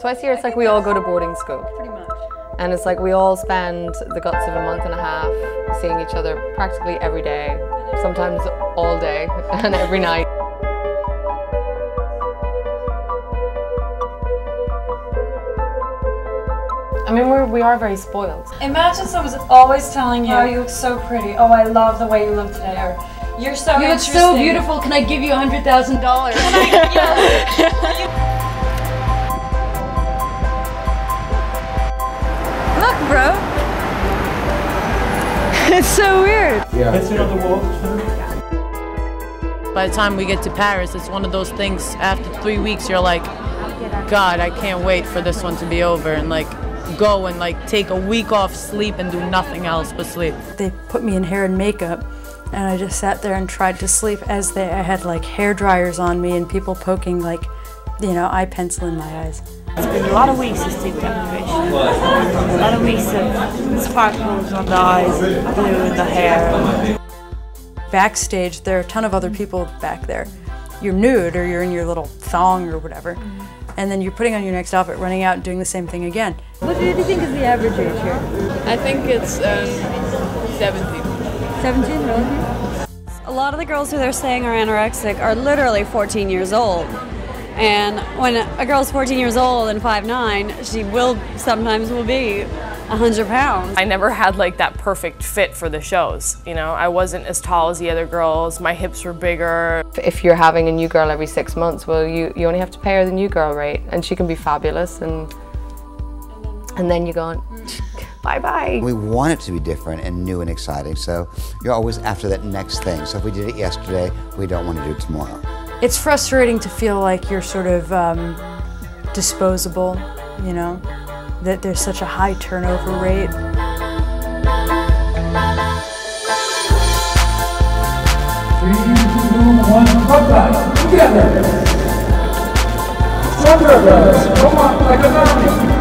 Twice a year, it's like we all go to boarding school. Pretty much. And it's like we all spend the guts of a month and a half seeing each other practically every day, sometimes all day and every night. I mean, we are very spoiled. Imagine someone's always telling you, oh, you look so pretty. Oh, I love the way you look today. Or, you're so interesting. You look so beautiful. Can I give you $100,000? Can I? Look, bro. It's so weird. Yeah. It's another wall. By the time we get to Paris, it's one of those things, after 3 weeks, you're like, God, I can't wait for this one to be over and like go and like take a week off sleep and do nothing else but sleep. They put me in hair and makeup and I just sat there and tried to sleep as I had like hair dryers on me and people poking like, you know, eye pencil in my eyes. It's been a lot of weeks of sleep deprivation, a lot of weeks of sparkles on the eyes, blue in the hair. Backstage, there are a ton of other people back there. You're nude or you're in your little thong or whatever, and then you're putting on your next outfit, running out and doing the same thing again. What do you think is the average age here? I think it's 17. 17, really? A lot of the girls who they're saying are anorexic are literally 14 years old. And when a girl's 14 years old and 5'9", she sometimes will be 100 pounds. I never had like that perfect fit for the shows, you know? I wasn't as tall as the other girls, my hips were bigger. If you're having a new girl every 6 months, well, you only have to pay her the new girl rate, and she can be fabulous, and then you go on, bye-bye. We want it to be different and new and exciting, so you're always after that next thing. So if we did it yesterday, we don't want to do it tomorrow. It's frustrating to feel like you're sort of disposable, you know, that there's such a high turnover rate. Three, two, one, together.